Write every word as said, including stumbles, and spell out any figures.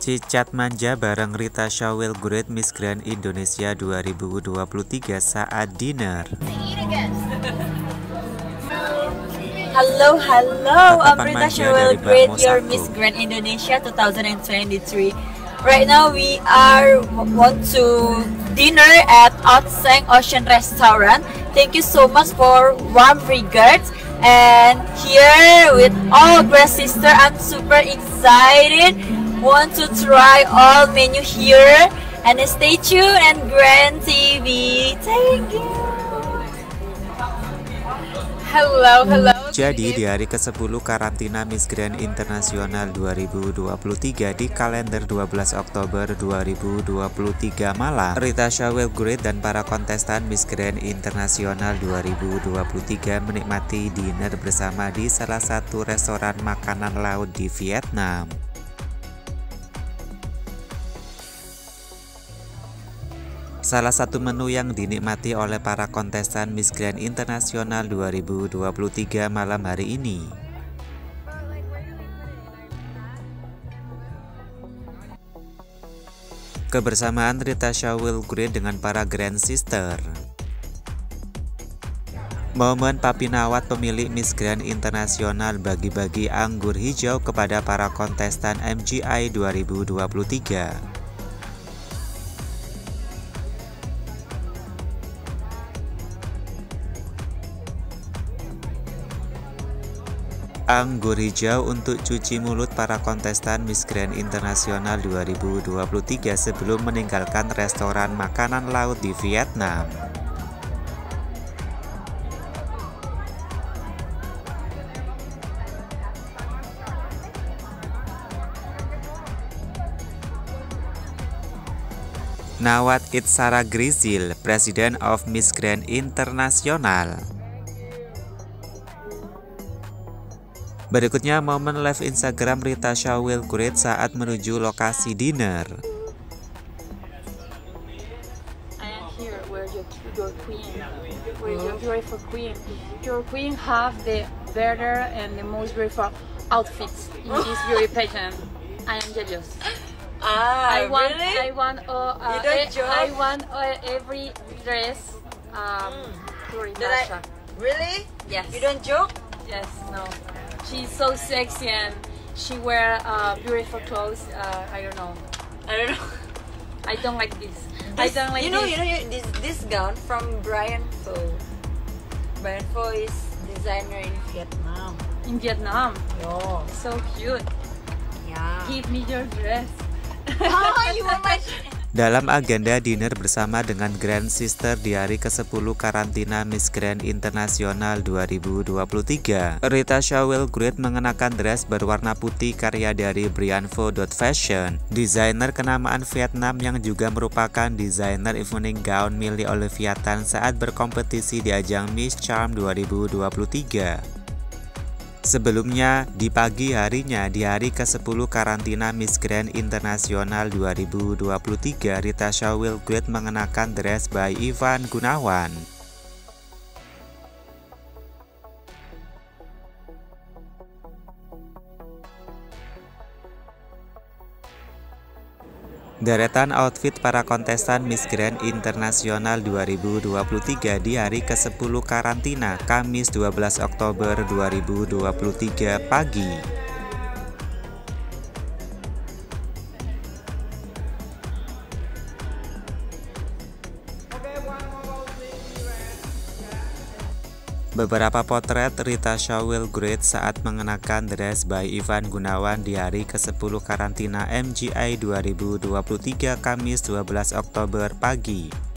Cicat manja bareng Ritassya Wellgreat Miss Grand Indonesia dua ribu dua puluh tiga saat dinner. Halo, halo, I'm Ritassya Wellgreat, your Miss Grand Indonesia dua ribu dua puluh tiga. Right now we are want to dinner at Otseng Ocean Restaurant. Thank you so much for warm regards. And here with all great sister, I'm super excited. Want to try all menu here, and stay tuned and Grand T V. Thank you. Hello, hello. Jadi di hari ke sepuluh karantina Miss Grand International dua ribu dua puluh tiga di kalender dua belas Oktober dua ribu dua puluh tiga malam, Ritassya Wellgreat dan para kontestan Miss Grand International dua ribu dua puluh tiga menikmati dinner bersama di salah satu restoran makanan laut di Vietnam. Salah satu menu yang dinikmati oleh para kontestan Miss Grand International dua ribu dua puluh tiga malam hari ini kebersamaan Ritassya Wellgreat dengan para Grand Sister. Momen Papi Nawat, pemilik Miss Grand International, bagi-bagi anggur hijau kepada para kontestan M G I dua ribu dua puluh tiga. Anggur hijau untuk cuci mulut para kontestan Miss Grand International dua ribu dua puluh tiga sebelum meninggalkan restoran makanan laut di Vietnam. Nawat Kitsara Grizil, President of Miss Grand International. Berikutnya momen live Instagram Ritassya Wellgreat saat menuju lokasi dinner. I am here where your, your queen, where your beautiful queen. Your queen have the better and the most beautiful outfits in this beauty pageant. I am jealous. Ah, I want, really? I want, uh, uh, a, I want uh, every dress um, mm. to Ritassya. Really? Yes. You don't joke? Yes. No. She's so sexy and she wear uh, beautiful clothes. Uh, I don't know. I don't know. I don't like this. this I don't like. You know, this. you know, you, this this gown from Brian Pho. Brian Pho is designer in Vietnam. In Vietnam. Oh, yeah. So cute. Yeah. Give me your dress. Oh, you want my. Dalam agenda dinner bersama dengan Grand Sister di hari ke sepuluh karantina Miss Grand International dua ribu dua puluh tiga, Ritassya Wellgreat mengenakan dress berwarna putih karya dari Brianvo.fashion, desainer kenamaan Vietnam yang juga merupakan desainer evening gown milik Olivia Tan saat berkompetisi di ajang Miss Charm dua ribu dua puluh tiga. Sebelumnya, di pagi harinya di hari ke sepuluh karantina Miss Grand International dua ribu dua puluh tiga, Ritassya Wellgreat mengenakan dress by Ivan Gunawan. Deretan outfit para kontestan Miss Grand International dua ribu dua puluh tiga di hari ke sepuluh karantina, Kamis dua belas Oktober dua ribu dua puluh tiga pagi. Beberapa potret Ritassya Wellgreat saat mengenakan dress by Ivan Gunawan di hari ke sepuluh karantina M G I dua ribu dua puluh tiga Kamis dua belas Oktober pagi.